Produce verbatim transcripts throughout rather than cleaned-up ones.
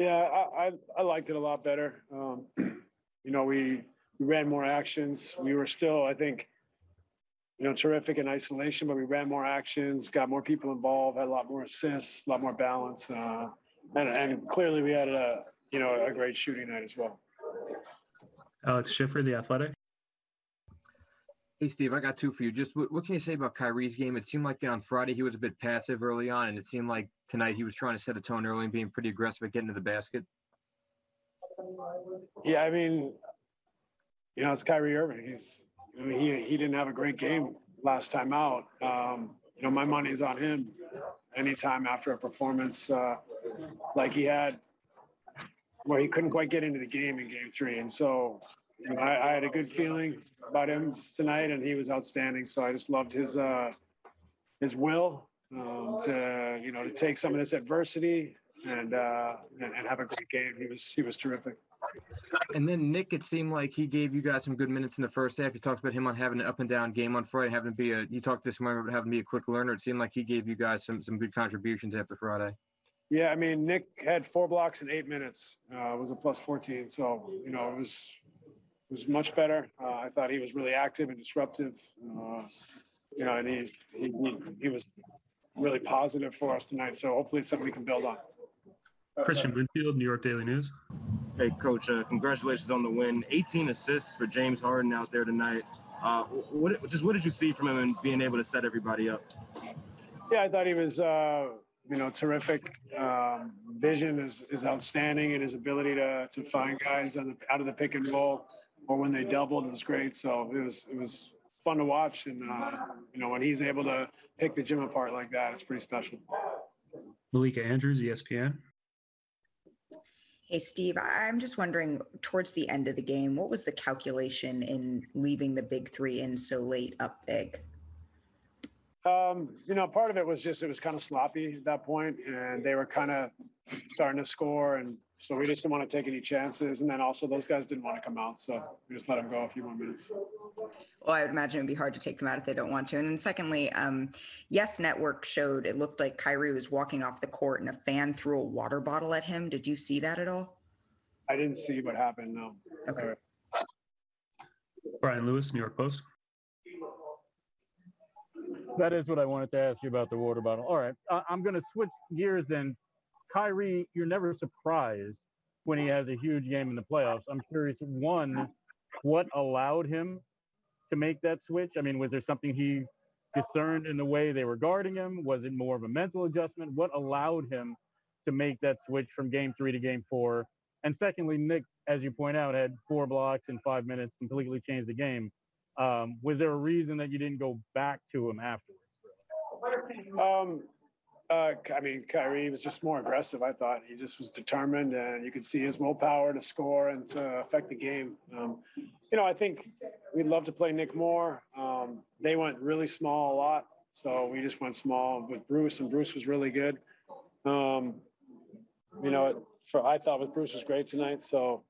Yeah, I, I, I liked it a lot better. Um, you know, we, we ran more actions. We were still, I think, you know, terrific in isolation, but we ran more actions, got more people involved, had a lot more assists, a lot more balance. Uh, and, and clearly we had a, you know, a great shooting night as well. Alex Schiffer, The Athletic. Hey, Steve, I got two for you. Just what, what can you say about Kyrie's game? It seemed like on Friday he was a bit passive early on, and it seemed like tonight he was trying to set a tone early and being pretty aggressive at getting to the basket. Yeah, I mean, you know, it's Kyrie Irving. He's, I mean, he, he didn't have a great game last time out. Um, you know, my money's on him anytime after a performance uh, like he had where he couldn't quite get into the game in game three. And so you know, I, I had a good feeling about him tonight, and he was outstanding. So I just loved his uh, his will um, to, you know, to take some of this adversity and, uh, and and have a great game. He was he was terrific. And then Nick, it seemed like he gave you guys some good minutes in the first half. You talked about him on having an up and down game on Friday, having to be a. You talked this morning about having to be a quick learner. It seemed like he gave you guys some some good contributions after Friday. Yeah, I mean, Nick had four blocks in eight minutes. Uh, it was a plus fourteen, so you know it was. was much better. Uh, I thought he was really active and disruptive. Uh, you know, and he's, he, he was really positive for us tonight. So hopefully it's something we can build on. Christian Bloomfield, New York Daily News. Hey, Coach, uh, congratulations on the win. eighteen assists for James Harden out there tonight. Uh, what, just what did you see from him and being able to set everybody up? Yeah, I thought he was, uh, you know, terrific. Um, vision is, is outstanding, and his ability to, to find guys on the, out of the pick and roll. Or when they doubled, it was great. So it was it was fun to watch, and uh, you know when he's able to pick the gym apart like that, it's pretty special. Malika Andrews, E S P N. Hey Steve, I'm just wondering, towards the end of the game, what was the calculation in leaving the big three in so late up big? Um, you know, part of it was just it was kind of sloppy at that point, and they were kind of starting to score and. So we just didn't want to take any chances. And then also those guys didn't want to come out. So we just let them go a few more minutes. Well, I would imagine it'd be hard to take them out if they don't want to. And then secondly, um, Yes Network showed, it looked like Kyrie was walking off the court and a fan threw a water bottle at him. Did you see that at all? I didn't see what happened, no. Okay. Sorry. Brian Lewis, New York Post. That is what I wanted to ask you about, the water bottle. All right, uh, I'm going to switch gears then. Kyrie, you're never surprised when he has a huge game in the playoffs. I'm curious, one, what allowed him to make that switch? I mean, was there something he discerned in the way they were guarding him? Was it more of a mental adjustment? What allowed him to make that switch from game three to game four? And secondly, Nick, as you point out, had four blocks in five minutes, completely changed the game. Um, was there a reason that you didn't go back to him afterwards? Um, Uh, I mean, Kyrie was just more aggressive, I thought. He just was determined, and you could see his willpower to score and to affect the game. Um, you know, I think we'd love to play Nick Moore. Um, they went really small a lot, so we just went small with Bruce, and Bruce was really good. Um, you know, for, I thought with Bruce was great tonight, so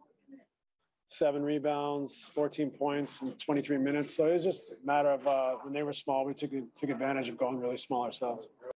seven rebounds, fourteen points in twenty-three minutes. So it was just a matter of uh, when they were small, we took, took advantage of going really small ourselves.